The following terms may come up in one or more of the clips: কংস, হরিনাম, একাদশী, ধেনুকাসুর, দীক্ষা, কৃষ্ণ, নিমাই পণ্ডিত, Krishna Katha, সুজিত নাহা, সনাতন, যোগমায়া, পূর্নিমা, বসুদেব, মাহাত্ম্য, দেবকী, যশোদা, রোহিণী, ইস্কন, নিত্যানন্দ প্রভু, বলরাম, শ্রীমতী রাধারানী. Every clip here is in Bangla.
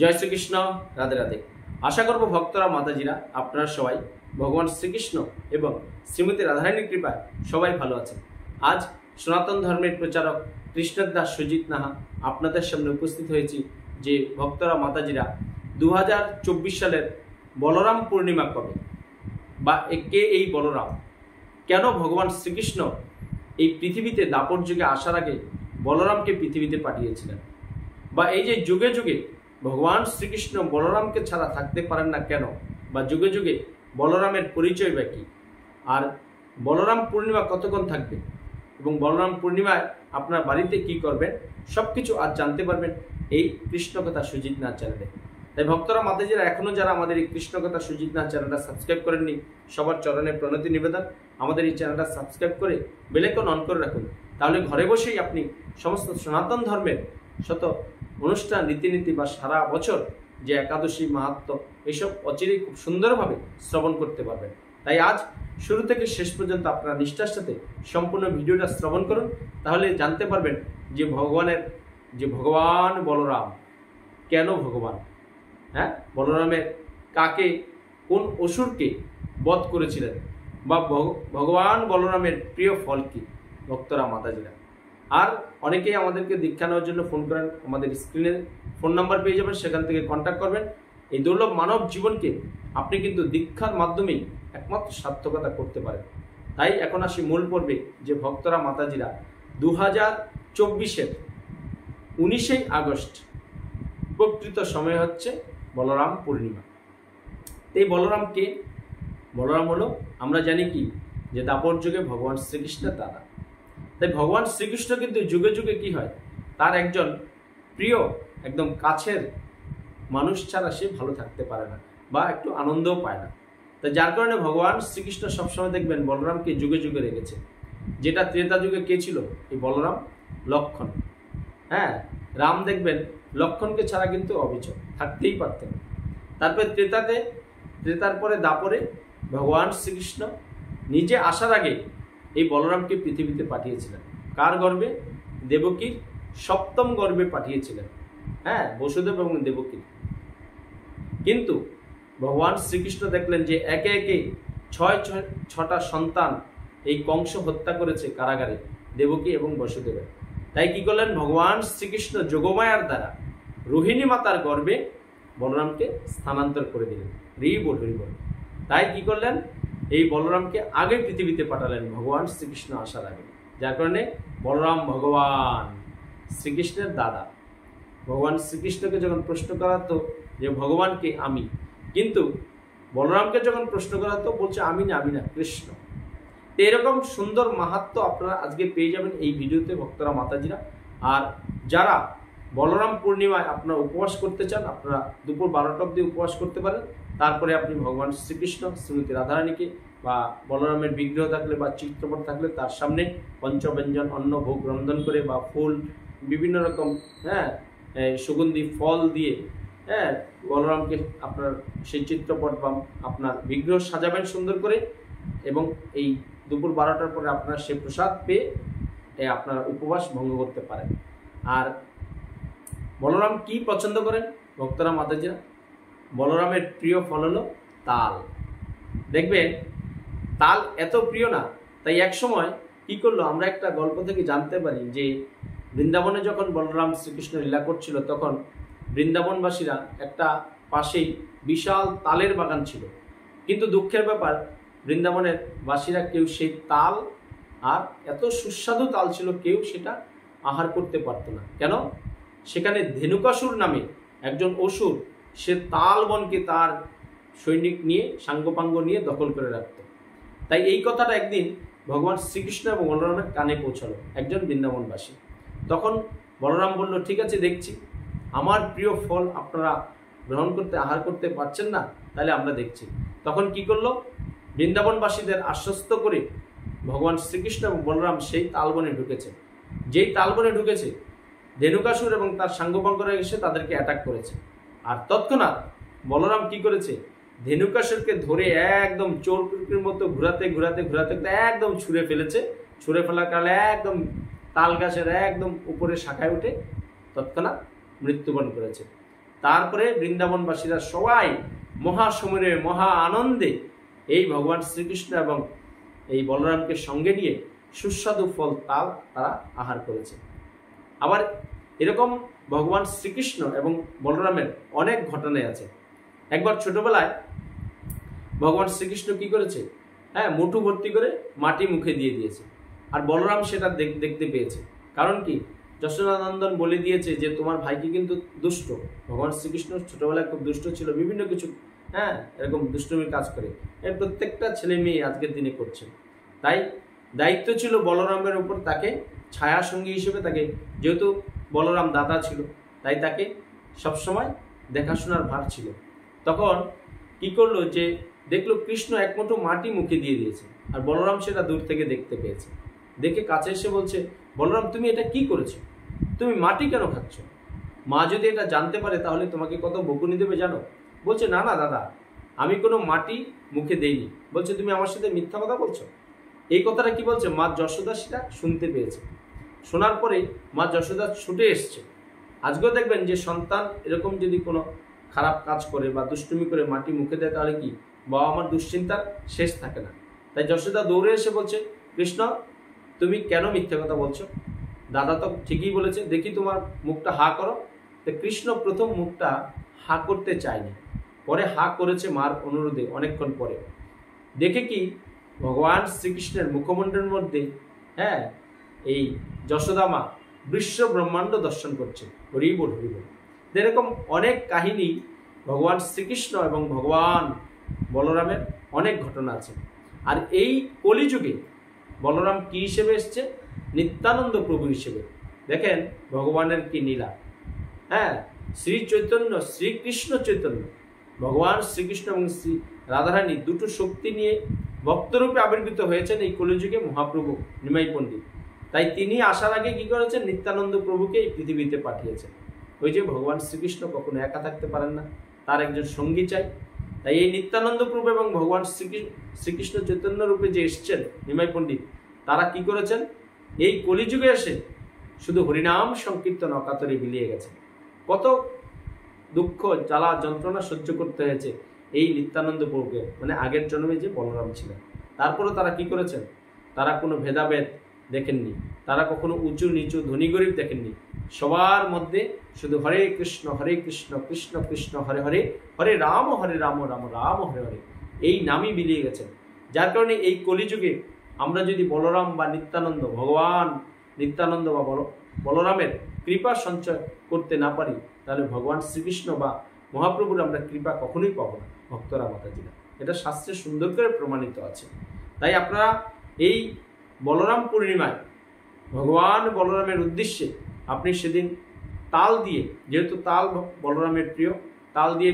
জয় শ্রীকৃষ্ণ, রাধে রাধে। আশা করব ভক্তরা, মাতাজিরা, আপনারা সবাই ভগবান শ্রীকৃষ্ণ এবং শ্রীমতী রাধারানীর কৃপায় সবাই ভালো আছেন। আজ সনাতন ধর্মের প্রচারক কৃষ্ণের দাস সুজিত নাহা আপনাদের সামনে উপস্থিত হয়েছি যে ভক্তরা, মাতাজিরা, 2024 সালের বলরাম পূর্ণিমা কবে বা কে এই বলরাম, কেন ভগবান শ্রীকৃষ্ণ এই পৃথিবীতে দাপর যুগে আসার আগে বলরামকে পৃথিবীতে পাঠিয়েছিলেন, বা এই যে যুগে যুগে ভগবান শ্রীকৃষ্ণ বলরামকে ছাড়া থাকতে পারেন না কেন, বা যুগে যুগে বলরামের পরিচয় বা কী, আর বলরাম পূর্ণিমা কতক্ষণ থাকবে এবং বলরাম পূর্ণিমায় আপনার বাড়িতে কি করবেন, সব কিছু আজ জানতে পারবেন এই কৃষ্ণকথা সুজিত নাহা চ্যানেলে। তাই ভক্তরা, মাতাজিরা, এখনও যারা আমাদের এই কৃষ্ণকথা সুজিত নাহা চ্যানেলটা সাবস্ক্রাইব করেননি, সবার চরণে প্রণতি নিবেদন, আমাদের এই চ্যানেলটা সাবস্ক্রাইব করে বেল আইকন অন করে রাখুন। তাহলে ঘরে বসেই আপনি সমস্ত সনাতন ধর্মের শত অনুষ্ঠান, রীতিনীতি বা সারা বছর যে একাদশী, মাহাত্ম্য, এসব অচিরেই খুব সুন্দরভাবে শ্রবণ করতে পারবেন। তাই আজ শুরু থেকে শেষ পর্যন্ত আপনার নিষ্ঠার সাথে সম্পূর্ণ ভিডিওটা শ্রবণ করুন, তাহলে জানতে পারবেন যে ভগবান বলরাম কেন ভগবান, হ্যাঁ, বলরামের কাকে, কোন অসুরকে বধ করেছিলেন, বা ভগবান বলরামের প্রিয় ফল কী। ভক্তরা, মাতাজিরা, আর অনেকেই আমাদেরকে দীক্ষা নেওয়ার জন্য ফোন করেন, আমাদের স্ক্রিনে ফোন নাম্বার পেয়ে যাবেন, সেখান থেকে কন্ট্যাক্ট করবেন। এই দুর্লভ মানব জীবনকে আপনি কিন্তু দীক্ষার মাধ্যমেই একমাত্র সার্থকতা করতে পারেন। তাই এখন আসি মূল পর্বে, যে ভক্তরা, মাতাজিরা, 2024-এর 19 আগস্ট প্রকৃত সময় হচ্ছে বলরাম পূর্ণিমা। এই বলরামকে, বলরাম হলো আমরা জানি কি যে দাপর যুগে ভগবান শ্রীকৃষ্ণের দাদা। তাই ভগবান শ্রীকৃষ্ণ কিন্তু যুগে যুগে কি হয়, তার একজন প্রিয়, একদম কাছের মানুষ ছাড়া সে ভালো থাকতে পারে না বা একটু আনন্দও পায় না। তাই যার কারণে ভগবান শ্রীকৃষ্ণ সবসময় দেখবেন বলরামকে যুগে যুগে রেখেছে। যেটা ত্রেতা যুগে কে ছিল, এই বলরাম, লক্ষণ, হ্যাঁ, রাম দেখবেন লক্ষণকে ছাড়া কিন্তু অবিচল থাকতেই পারতেন। তারপরে ত্রেতাতে, ত্রেতার পরে দাপরে ভগবান শ্রীকৃষ্ণ নিজে আসার আগে এই বলরামকে পৃথিবীতে পাঠিয়েছিলেন। কার গর্ভে? দেবকীর সপ্তম গর্ভে পাঠিয়েছিলেন, হ্যাঁ, বসুদেব এবং দেবকীর। কিন্তু ভগবান শ্রীকৃষ্ণ দেখলেন যে একে একে ছটা সন্তান এই কংস হত্যা করেছে কারাগারে, দেবকী এবং বসুদেবের। তাই কি করলেন ভগবান শ্রীকৃষ্ণ যোগমায়ার দ্বারা রোহিণী মাতার গর্ভে বলরামকে স্থানান্তর করে দিলেন। রিবোল হরিবোল। তাই কি করলেন, এই বলরামকে আগে পৃথিবীতে পাঠালেন ভগবান শ্রীকৃষ্ণ আসার আগে, যার কারণে বলরাম ভগবান শ্রীকৃষ্ণের দাদা। ভগবান শ্রীকৃষ্ণকে যখন প্রশ্ন করা হতো যে ভগবানকে আমি, কিন্তু বলরামকে যখন প্রশ্ন করা হতো বলছে আমি না, আমি না, কৃষ্ণ। তো এরকম সুন্দর মাহাত্ম্য আপনারা আজকে পেয়ে যাবেন এই ভিডিওতে, ভক্তরা, মাতাজিরা। আর যারা বলরাম পূর্ণিমায় আপনারা উপবাস করতে চান, আপনারা দুপুর 12টা অবধি উপবাস করতে পারেন। তারপরে আপনি ভগবান শ্রীকৃষ্ণ, শ্রীমতী রাধারানীকে বা বলরামের বিগ্রহ থাকলে বা চিত্রপট থাকলে তার সামনে পঞ্চব্যঞ্জন অন্ন ভোগ রন্ধন করে বা ফুল বিভিন্ন রকম, হ্যাঁ, সুগন্ধি ফল দিয়ে, হ্যাঁ, বলরামকে আপনার সেই চিত্রপট বা আপনার বিগ্রহ সাজাবেন সুন্দর করে। এবং এই দুপুর 12টার পরে আপনারা সে প্রসাদ পেয়ে আপনারা উপবাস ভঙ্গ করতে পারেন। আর বলরাম কি পছন্দ করেন ভক্তরা, মাতাজিরা? বলরামের প্রিয় ফল হলো তাল। দেখবেন তাল এত প্রিয় না, তাই একসময় কি করলো, আমরা একটা গল্প থেকে জানতে পারি যে বৃন্দাবনে যখন বলরাম শ্রীকৃষ্ণ লীলা করছিল, তখন বৃন্দাবনবাসীরা একটা পাশেই বিশাল তালের বাগান ছিল। কিন্তু দুঃখের ব্যাপার, বৃন্দাবনের বাসীরা কেউ সেই তাল, আর এত সুস্বাদু তাল ছিল, কেউ সেটা আহার করতে পারত না। কেন? সেখানে ধেনুকাসুর নামে একজন অসুর সে তালবনকে তার সৈনিক নিয়ে, সাঙ্গপাঙ্গ নিয়ে দখল করে রাখত। তাই এই কথাটা একদিন ভগবান শ্রীকৃষ্ণ এবং বলরামের কানে পৌঁছালো একজন বৃন্দাবনবাসী। তখন বলরাম বলল, ঠিক আছে, দেখছি আমার প্রিয় ফল আপনারা গ্রহণ করতে, আহার করতে পারছেন না, তাহলে আমরা দেখছি। তখন কি করলো, বৃন্দাবনবাসীদের আশ্বস্ত করে ভগবান শ্রীকৃষ্ণ এবং বলরাম সেই তালবনে ঢুকেছে। যেই তালবনে ঢুকেছে, ধেনুকাসুর এবং তার সাঙ্গপাঙ্গরা এসে তাদেরকে অ্যাটাক করেছে। আর তৎক্ষণাৎ বলরাম কি করেছে, ধেনুকাসুরকে ধরে একদম চোরকুটির মতো ঘুরাতে ঘুরাতে ঘুরাতে একদম ছুঁড়ে ফেলেছে। ছুঁড়ে ফেলার কারণে একদম তাল গাছের একদম উপরে শাখায় উঠে তৎক্ষণাৎ মৃত্যুবরণ করেছে। তারপরে বৃন্দাবনবাসীরা সবাই মহাসমরে মহা আনন্দে এই ভগবান শ্রীকৃষ্ণ এবং এই বলরামকে সঙ্গে নিয়ে সুস্বাদু ফল তাল তারা আহার করেছে। আবার এরকম ভগবান শ্রীকৃষ্ণ এবং বলরামের অনেক ঘটনাই আছে। একবার ছোটবেলায় ভগবান শ্রীকৃষ্ণ কি করেছে, হ্যাঁ, মুঠু ভর্তি করে মাটি মুখে দিয়ে দিয়েছে, আর বলরাম সেটা দেখতে পেয়েছে। কারণ কি, যশোদানন্দন বলে দিয়েছে যে তোমার ভাইকে কিন্তু দুষ্ট, ভগবান শ্রীকৃষ্ণ ছোটবেলায় খুব দুষ্ট ছিল, বিভিন্ন কিছু, হ্যাঁ, এরকম দুষ্টমির কাজ করে এর প্রত্যেকটা ছেলে মেয়ে আজকের দিনে করছে। তাই দায়িত্ব ছিল বলরামের উপর, তাকে ছায়া সঙ্গী হিসেবে, তাকে যেহেতু বলরাম দাদা ছিল তাই তাকে সবসময় দেখাশোনার ভার ছিল। তখন কি করলো, যে দেখলো কৃষ্ণ এক মুঠো মাটি মুখে দিয়ে দিয়েছে আর বলরাম সেটা দূর থেকে দেখতে পেয়েছে। দেখে কাছে এসে বলছে, বলরাম তুমি এটা কি করেছো, তুমি মাটি কেন খাচ্ছ? মা যদি এটা জানতে পারে তাহলে তোমাকে কত বকুনি দেবে জানো। বলছে না না দাদা, আমি কোনো মাটি মুখে দেইনি। বলছে তুমি আমার সাথে মিথ্যা কথা বলছো। এই কথাটা কি বলছে, মা যশোদা সেটা শুনতে পেয়েছে। শোনার পরে মা যশোদা ছুটে এসছে। আজকেও দেখবেন যে সন্তান এরকম যদি কোনো খারাপ কাজ করে বা দুষ্টুমি করে মাটি মুখে দেয় তাহলে কি বাবা মার দুশ্চিন্তার শেষ থাকে না। তাই যশোদা দৌড়ে এসে বলছে, কৃষ্ণ তুমি কেন মিথ্যে কথা বলছো, দাদা তো ঠিকই বলেছে, দেখি তোমার মুখটা হা করো। তো কৃষ্ণ প্রথম মুখটা হা করতে চায়নি, পরে হা করেছে মার অনুরোধে। অনেকক্ষণ পরে দেখে কি ভগবান শ্রীকৃষ্ণের মুখমণ্ডের মধ্যে, হ্যাঁ, এই যশোদা মা বিশ্ব ব্রহ্মাণ্ড দর্শন করছে। হরিবোল হরিবোল। এরকম অনেক কাহিনী ভগবান শ্রীকৃষ্ণ এবং ভগবান বলরামের অনেক ঘটনা আছে। আর এই কলিযুগে বলরাম কি হিসেবে এসছে, নিত্যানন্দ প্রভু হিসেবে। দেখেন ভগবানের কি লীলা, হ্যাঁ, শ্রী চৈতন্য শ্রীকৃষ্ণ চৈতন্য, ভগবান শ্রীকৃষ্ণ এবং শ্রী রাধারানী দুটো শক্তি নিয়ে ভক্তরূপে আবির্ভূত হয়েছেন এই কলিযুগে মহাপ্রভু নিমাই পণ্ডিত। তাই তিনি আসার আগে কী করেছেন, নিত্যানন্দ প্রভুকে এই পৃথিবীতে পাঠিয়েছেন। ওই যে ভগবান শ্রীকৃষ্ণ কখনো একা থাকতে পারেন না, তার একজন সঙ্গী চাই। তাই এই নিত্যানন্দ প্রভু এবং ভগবান শ্রীকৃষ্ণ চৈতন্য রূপে যে এসছেন নিমাই পণ্ডিত, তারা কি করেছেন, এই কলিযুগে এসে শুধু হরিনাম সংকীর্তন অকাতরে বিলিয়ে গেছে। কত দুঃখ জ্বালা যন্ত্রণা সহ্য করতে হয়েছে এই নিত্যানন্দ প্রভুকে, মানে আগের জন্মে যে বলরাম ছিলেন। তারপরও তারা কি করেছেন, তারা কোনো ভেদাভেদ দেখেননি, তারা কখনো উঁচু নিচু ধনী গরিব দেখেননি। সবার মধ্যে শুধু হরে কৃষ্ণ কৃষ্ণ কৃষ্ণ হরে হরে হরে রাম রাম রাম হরে হরে, এই নামই বিলিয়ে গেছেন। যার কারণে এই কলিযুগে আমরা যদি বলরাম বা নিত্যানন্দ, ভগবান নিত্যানন্দ বা বলরামের কৃপা সঞ্চয় করতে না পারি তাহলে ভগবান শ্রীকৃষ্ণ বা মহাপ্রভুর আমরা কৃপা কখনোই পাবো না ভক্তরা মাতাজিরা। এটা শাস্ত্রে সুন্দর করে প্রমাণিত আছে। তাই আপনারা এই বলরাম পূর্ণিমায় ভগবান বলরামের উদ্দেশ্যে আপনি সেদিন তাল দিয়ে, যেহেতু তাল বলরামের প্রিয়, তাল দিয়ে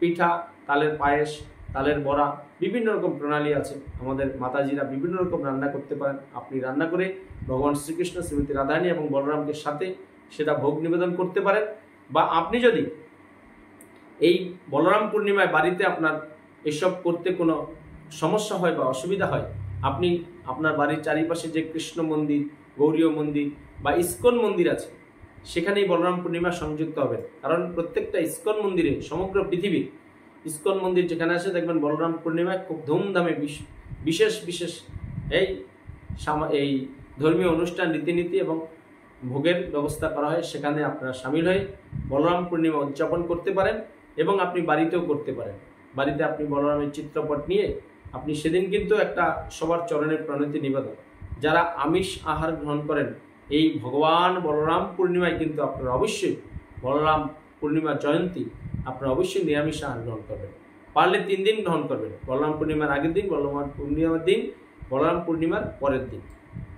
পিঠা, তালের পায়েস, তালের বড়া, বিভিন্ন রকম প্রণালী আছে। আমাদের মাতাজিরা বিভিন্ন রকম রান্না করতে পারেন। আপনি রান্না করে ভগবান শ্রীকৃষ্ণ শ্রীমতী রাধারানী এবং বলরামকে সাথে সেটা ভোগ নিবেদন করতে পারেন। বা আপনি যদি এই বলরাম পূর্ণিমায় বাড়িতে আপনার এসব করতে কোনো সমস্যা হয় বা অসুবিধা হয়, আপনি আপনার বাড়ির চারিপাশে যে কৃষ্ণ মন্দির, গৌরীয় মন্দির বা ইস্কন মন্দির আছে সেখানেই বলরাম পূর্ণিমা সংযুক্ত হবেন। কারণ প্রত্যেকটা ইস্কন মন্দিরে, সমগ্র পৃথিবীর ইস্কন মন্দির যেখানে আছে দেখবেন বলরাম পূর্ণিমায় খুব ধুমধামে বিশেষ বিশেষ এই ধর্মীয় অনুষ্ঠান, রীতিনীতি এবং ভোগের ব্যবস্থা করা হয়। সেখানে আপনারা সামিল হয়ে বলরাম পূর্ণিমা উদযাপন করতে পারেন এবং আপনি বাড়িতেও করতে পারেন। বাড়িতে আপনি বলরামের চিত্রপট নিয়ে আপনি সেদিন কিন্তু একটা সবার চরণের প্রণতি নিবেদন, যারা আমিষ আহার গ্রহণ করেন এই ভগবান বলরাম পূর্ণিমায় কিন্তু আপনারা অবশ্যই, বলরাম পূর্ণিমা জয়ন্তী, আপনারা অবশ্যই নিরামিষ আহার গ্রহণ করবেন। পারলে 3 দিন গ্রহণ করবেন, বলরাম পূর্ণিমার আগের দিন, বলরাম পূর্ণিমার দিন, বলরাম পূর্ণিমার পরের দিন।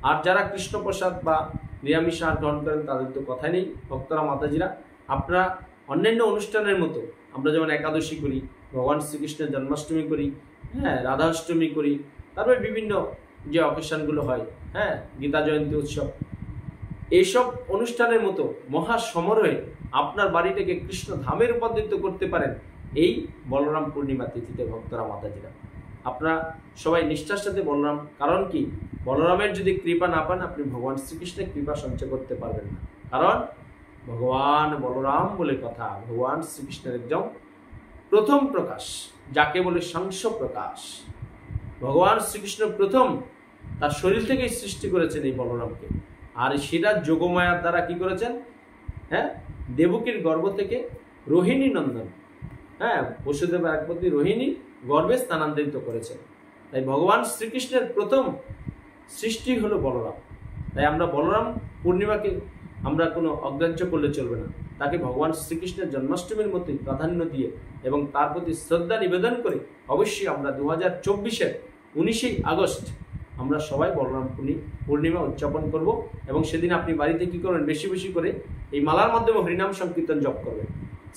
আর যারা কৃষ্ণ প্রসাদ বা নিরামিষ আহার গ্রহণ করেন তাদের তো কথাই নেই। ভক্তরা মাতাজিরা আপনারা অন্যান্য অনুষ্ঠানের মতো আমরা যেমন একাদশী করি, ভগবান শ্রীকৃষ্ণের জন্মাষ্টমী করি, হ্যাঁ, রাধাষ্টমী করি, তারপরে বিভিন্ন যে অকেশনগুলো হয়, হ্যাঁ, গীতা জয়ন্তী উৎসব, এইসব অনুষ্ঠানের মতো মহা সমরহে আপনার বাড়িটাকে কৃষ্ণ ধামে রূপান্তরিত করতে পারেন এই বলরাম পূর্ণিমা তিথিতে। ভক্তরা মাতাজিরা আপনারা সবাই নিষ্ঠার সাথে বলরাম, কারণ কি বলরামের যদি কৃপা না পান আপনি ভগবান শ্রীকৃষ্ণের কৃপা সঞ্চয় করতে পারবেন না। কারণ ভগবান বলরাম বলে কথা, ভগবান শ্রীকৃষ্ণের একজন প্রথম প্রকাশ, যাকে বলে সাংস প্রকাশ। ভগবান শ্রীকৃষ্ণ প্রথম তার শরীর থেকেই সৃষ্টি করেছেন এই বলরামকে, আর সেটা যোগমায়ার দ্বারা কি করেছেন, হ্যাঁ, দেবকীর গর্ভ থেকে রোহিণী নন্দন, হ্যাঁ, বসুদেব একপতি রোহিণী গর্ভে স্থানান্তরিত করেছেন। তাই ভগবান শ্রীকৃষ্ণের প্রথম সৃষ্টি হলো বলরাম। তাই আমরা বলরাম পূর্ণিমাকে আমরা কোনো অগ্রাহ্য করলে চলবে না, তাকে ভগবান শ্রীকৃষ্ণের জন্মাষ্টমীর মতোই প্রাধান্য দিয়ে এবং তার প্রতি শ্রদ্ধা নিবেদন করে অবশ্যই আমরা 2024-এর 19ই আগস্ট আমরা সবাই বলরাম পূর্ণিমা উদযাপন করব। এবং সেদিন আপনি বাড়িতে কী করবেন, বেশি বেশি করে এই মালার মাধ্যমে হরিনাম সংকীর্তন জপ করবেন,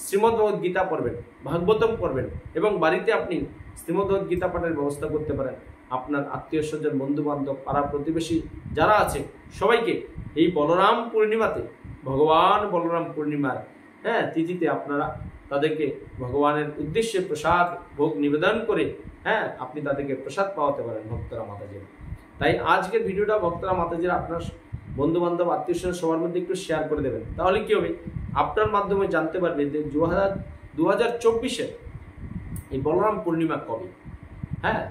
শ্রীমদ্ভগবত গীতা পড়বেন, ভাগবতম পড়বেন, এবং বাড়িতে আপনি শ্রীমদ্ভগবত গীতা পাঠের ব্যবস্থা করতে পারেন। আপনার আত্মীয় স্বজন, বন্ধুবান্ধব, পাড়া প্রতিবেশী যারা আছে সবাইকে এই বলরাম পূর্ণিমাতে, ভগবান বলরাম পূর্ণিমার, হ্যাঁ, তিথিতে আপনারা তাদেরকে ভগবানের উদ্দেশ্যে প্রসাদ ভোগ নিবেদন করে, হ্যাঁ, আপনি তাদেরকে প্রসাদ পাওয়াতে পারেন ভক্তরা মাতাজিরা। তাই আজকের ভিডিওটা ভক্তরা মাতাজিরা আপনার বন্ধুবান্ধব, আত্মীয় স্বজন সবার মধ্যে একটু শেয়ার করে দেবেন। তাহলে কী হবে, আপনার মাধ্যমে জানতে পারবে যে 2024-এ এই বলরাম পূর্ণিমা কবে। হ্যাঁ,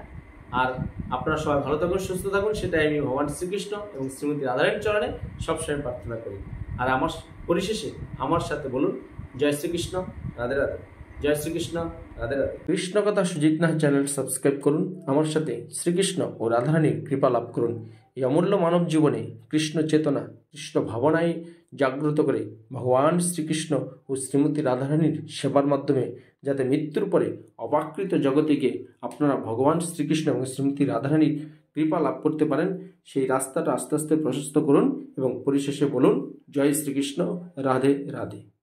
আর আপনারা সবাই ভালো থাকুন, সুস্থ থাকুন, সেটাই আমি ভগবান শ্রীকৃষ্ণ এবং শ্রীমতী রাধারানীর চরণে সবসময় প্রার্থনা করি। আর আমার পরিশেষে আমার সাথে বলুন, জয় শ্রীকৃষ্ণ, রাধে রাধে, জয় শ্রীকৃষ্ণ, রাধে রাধে। কৃষ্ণ কথা সুজিত নাহা চ্যানেল সাবস্ক্রাইব করুন, আমার সাথে শ্রীকৃষ্ণ ও রাধারানীর কৃপা লাভ করুন। এই অমূল্য মানব জীবনে কৃষ্ণ চেতনা, কৃষ্ণ ভাবনায় জাগ্রত করে ভগবান শ্রীকৃষ্ণ ও শ্রীমতী রাধারানীর সেবার মাধ্যমে যাতে মৃত্যুর পরে অবাকৃত জগতেকে আপনারা ভগবান শ্রীকৃষ্ণ এবং শ্রীমতী রাধারানীর কৃপা লাভ করতে পারেন, সেই রাস্তাটা আস্তে আস্তে প্রশস্ত করুন। এবং পরিশেষে বলুন, জয় শ্রীকৃষ্ণ, রাধে রাধে।